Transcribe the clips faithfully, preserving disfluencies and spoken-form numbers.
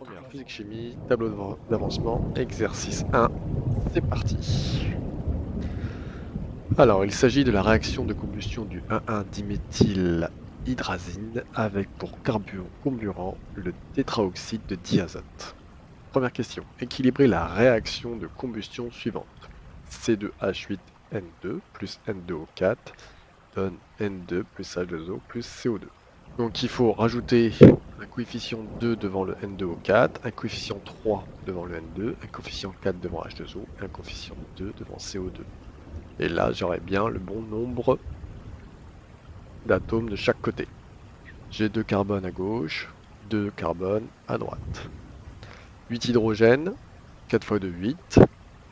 Première physique chimie, tableau d'avancement, exercice un, c'est parti. Alors il s'agit de la réaction de combustion du un,un-diméthylhydrazine avec pour carburant, comburant le tétraoxyde de diazote. Première question, équilibrer la réaction de combustion suivante. C deux H huit N deux plus N deux O quatre donne N deux plus H deux O plus C O deux. Donc il faut rajouter un coefficient deux devant le N deux O quatre, un coefficient trois devant le N deux, un coefficient quatre devant H deux O, un coefficient deux devant C O deux. Et là j'aurai bien le bon nombre d'atomes de chaque côté. J'ai deux carbones à gauche, deux carbones à droite. huit hydrogènes, quatre fois deux, huit.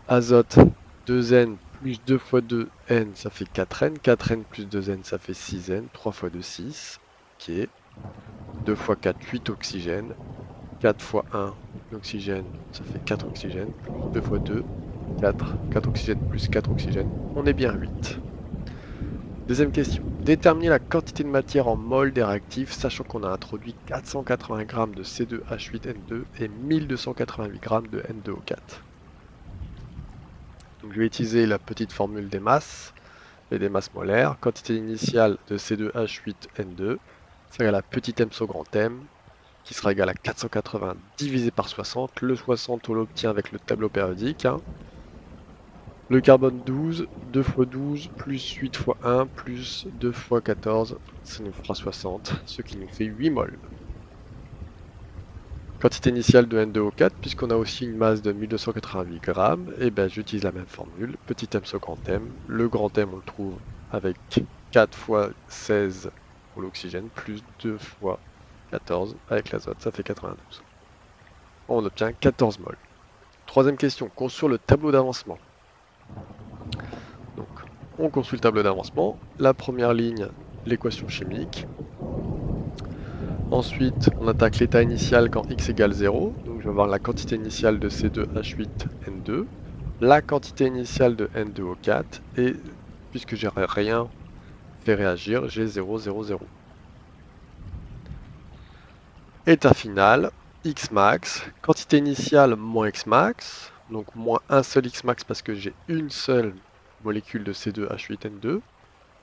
Azote, deux N plus deux fois deux N, ça fait quatre N. quatre N plus deux N, ça fait six N. trois fois deux, six. Ok. deux fois quatre, huit oxygènes. quatre fois un, oxygène, ça fait quatre oxygènes. deux fois deux, quatre. quatre oxygènes plus quatre oxygènes. On est bien à huit. Deuxième question. Déterminer la quantité de matière en mol des réactifs, sachant qu'on a introduit quatre cent quatre-vingts g de C deux H huit N deux et mille deux cent quatre-vingt-huit g de N deux O quatre. Donc je vais utiliser la petite formule des masses et des masses molaires. Quantité initiale de C deux H huit N deux, c'est égale à petit m sur grand M, qui sera égal à quatre cent quatre-vingts divisé par soixante. Le soixante, on l'obtient avec le tableau périodique. Hein. Le carbone douze, deux fois douze, plus huit fois un, plus deux fois quatorze, ça nous fera soixante, ce qui nous fait huit moles. Quantité initiale de N deux O quatre, puisqu'on a aussi une masse de mille deux cent quatre-vingt-huit g, et ben j'utilise la même formule, petit m sur grand M. Le grand M, on le trouve avec quatre fois seize pour l'oxygène, plus deux fois quatorze avec l'azote, ça fait quatre-vingt-douze. On obtient quatorze moles. Troisième question, construire le tableau d'avancement. Donc, on construit le tableau d'avancement. La première ligne, l'équation chimique. Ensuite, on attaque l'état initial quand x égale zéro. Donc, je vais avoir la quantité initiale de C deux H huit N deux, la quantité initiale de N deux O quatre, et puisque j'ai rien fait réagir, j'ai zéro, zéro, zéro. État final, x max, quantité initiale moins x max. Donc moins un seul x max parce que j'ai une seule molécule de C deux H huit N deux.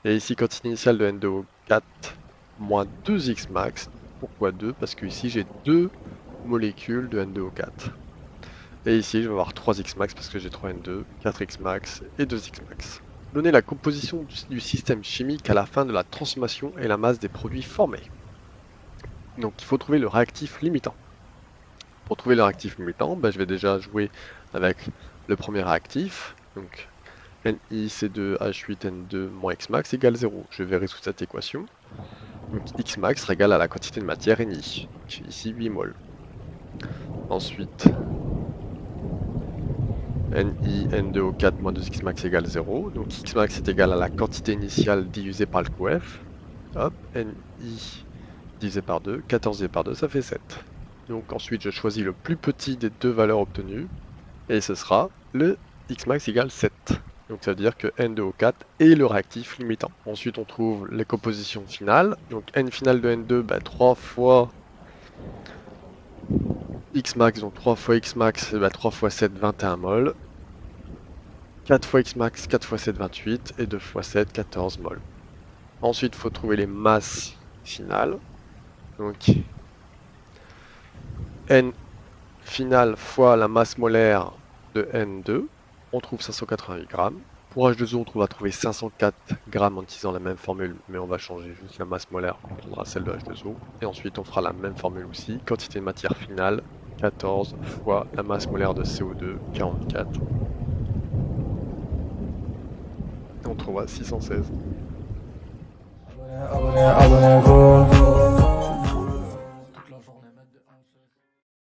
Et ici, quantité initiale de N deux O quatre, moins deux x max. Pourquoi deux? Parce que ici, j'ai deux molécules de N deux O quatre. Et ici, je vais avoir trois x max parce que j'ai trois N deux, quatre x max et deux x max. Donnez la composition du système chimique à la fin de la transformation et la masse des produits formés. Donc il faut trouver le réactif limitant. Pour trouver le réactif limitant, bah, je vais déjà jouer avec le premier réactif. Donc N I C deux H huit N deux moins X max égale zéro. Je vais résoudre cette équation. Donc X max sera égal à la quantité de matière N I. Donc, ici huit moles. Ensuite N I N deux O quatre moins deux X max égale zéro. Donc X max est égal à la quantité initiale divisée par le coef. Hop, N I divisé par deux, quatorze divisé par deux, ça fait sept. Donc ensuite je choisis le plus petit des deux valeurs obtenues et ce sera le x max égale sept. Donc ça veut dire que N deux O quatre est le réactif limitant. Ensuite on trouve les compositions finales. Donc N finale de N deux, bah, trois fois x max, donc trois fois x max, bah, trois fois sept, vingt et un mol. quatre fois x max, quatre fois sept, vingt-huit et deux fois sept, quatorze mol. Ensuite il faut trouver les masses finales. Donc N finale fois la masse molaire de N deux, on trouve cinq cent quatre-vingt-huit g. Pour H deux O, on trouve à trouver cinq cent quatre g en utilisant la même formule, mais on va changer juste la masse molaire, on prendra celle de H deux O. Et ensuite, on fera la même formule aussi, quantité de matière finale, quatorze fois la masse molaire de C O deux, quarante-quatre. Et on trouvera six cent seize.